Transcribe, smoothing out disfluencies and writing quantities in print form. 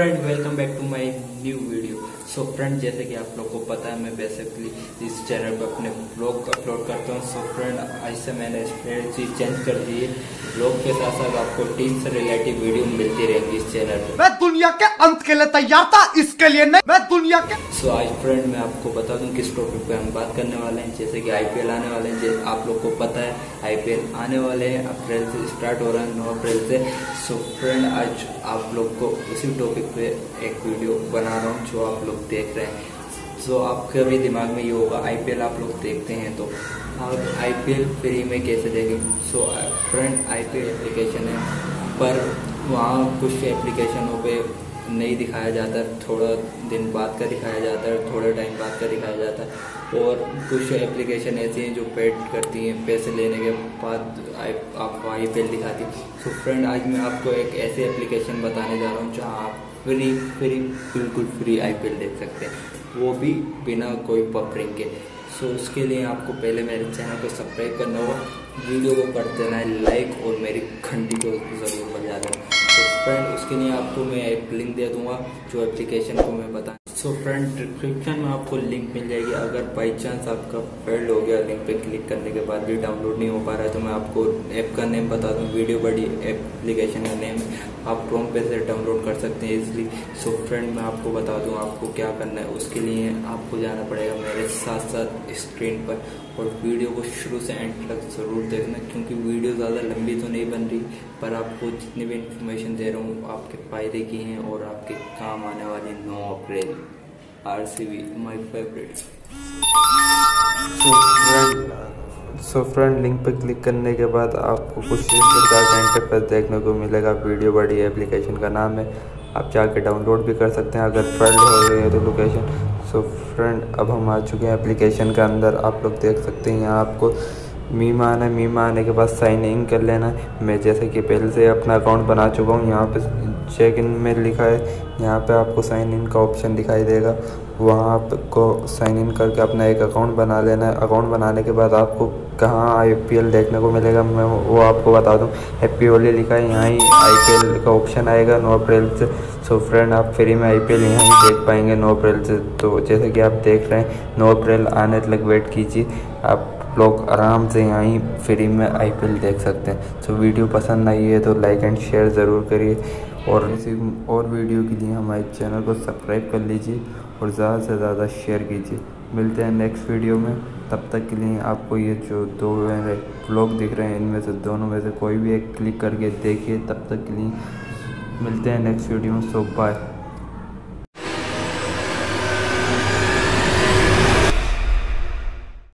Friend welcome back to my new video. So friend, जैसे कि आप लोग को पता है मैं बेसिकली इस चैनल पर अपने ब्लॉग अपलोड करता हूँ। सो फ्रेंड, आज से मैंने स्ट्रेटजी चेंज कर दी है। ब्लॉग के साथ साथ आपको टीम से रिलेटेड वीडियो मिलती रहेगी इस चैनल पर। मैं दुनिया के अंत के लिए तैयार था, इसके लिए नहीं, मैं दुनिया के। सो आज फ्रेंड मैं आपको बता दूँ किस टॉपिक पे हम बात करने वाले हैं। जैसे कि IPL आने वाले हैं, जैसे आप लोग को पता है IPL आने वाले हैं, अप्रैल से स्टार्ट हो रहा है, 9 अप्रैल से। सो फ्रेंड आज आप लोग को उसी टॉपिक पे एक वीडियो बना रहा हूँ जो आप लोग देख रहे हैं। सो आपके भी दिमाग में ये होगा IPL आप लोग देखते हैं तो आप IPL फ्री में कैसे देखें। सो फ्रेंड IPL एप्लीकेशन है पर वहाँ कुछ एप्लीकेशनों पे नहीं दिखाया जाता, थोड़ा दिन बाद का दिखाया जाता है, थोड़ा टाइम बाद का दिखाया जाता है। और कुछ एप्लीकेशन ऐसी हैं जो पेड करती हैं, पैसे लेने के बाद आपको IPL दिखाती है। सो फ्रेंड आज मैं आपको एक ऐसी एप्लीकेशन बताने जा रहा हूँ जहाँ आप फ्री बिल्कुल फ्री IPL देख सकते हैं, वो भी बिना कोई पफरिंग के। सो उसके लिए आपको पहले मेरे चैनल को सब्सक्राइब करना होगा, वीडियो को कर देना है लाइक और मेरी घंटी को जरूर बजा देना। तो फ्रेंड उसके लिए आपको मैं एक लिंक दे दूंगा जो एप्लीकेशन को मैं बता। सो फ्रेंड डिस्क्रिप्शन में आपको लिंक मिल जाएगी। अगर बाई चांस आपका फेल्ड हो गया लिंक पे क्लिक करने के बाद भी डाउनलोड नहीं हो पा रहा है तो मैं आपको ऐप का नेम बता दूँ, वीडियो बड़ी एप्लीकेशन का नेम आप क्रोम पे से डाउनलोड कर सकते हैं इसलिए। सो फ्रेंड मैं आपको बता दूँ आपको क्या करना है। उसके लिए आपको जाना पड़ेगा मेरे साथ साथ स्क्रीन पर और वीडियो को शुरू से एंड तक ज़रूर देखना, क्योंकि वीडियो ज़्यादा लंबी तो नहीं बन रही पर आपको जितनी भी इन्फॉर्मेशन दे रहा हूँ आपके फ़ायदे की हैं और आपके काम आने वाले 9 April RCB my favourite. So friend link पर क्लिक करने के बाद आपको कुछ इस प्रकार का इंटरफेस देखने को मिलेगा। वीडियो बड़ी एप्लीकेशन का नाम है, आप जाके डाउनलोड भी कर सकते हैं अगर फेल्ड हो गई है तो लोकेशन। सो फ्रेंड अब हम आ चुके हैं एप्लीकेशन के अंदर। आप लोग देख सकते हैं यहाँ आपको मीम आना है, मीम आने के बाद साइन इन कर लेना है। मैं जैसे कि पहले से अपना अकाउंट बना चुका हूँ, यहाँ पे चेक इन में लिखा है, यहाँ पे आपको साइन इन का ऑप्शन दिखाई देगा, वहाँ आपको साइन इन करके अपना एक अकाउंट बना लेना है। अकाउंट बनाने के बाद आपको कहाँ IPL देखने को मिलेगा मैं वो आपको बता दूँ। IPL ही लिखा है, यहाँ ही IPL का ऑप्शन आएगा 9 अप्रैल से। सो फ्रेंड आप फ्री में IPL यहाँ ही देख पाएंगे 9 अप्रैल से। तो जैसे कि आप देख रहे हैं 9 अप्रैल आने तक वेट कीजिए, आप लोग आराम से यहाँ ही फ्री में IPL देख सकते हैं। सो वीडियो पसंद आई है तो लाइक एंड शेयर ज़रूर करिए और ऐसी और वीडियो के लिए हमारे चैनल को सब्सक्राइब कर लीजिए और ज़्यादा से ज़्यादा शेयर कीजिए। मिलते हैं नेक्स्ट वीडियो में, तब तक के लिए आपको ये जो दो ब्लॉग दिख रहे हैं इनमें से दोनों में से कोई भी एक क्लिक करके देखिए। तब तक के लिए मिलते हैं नेक्स्ट वीडियो में। So bye.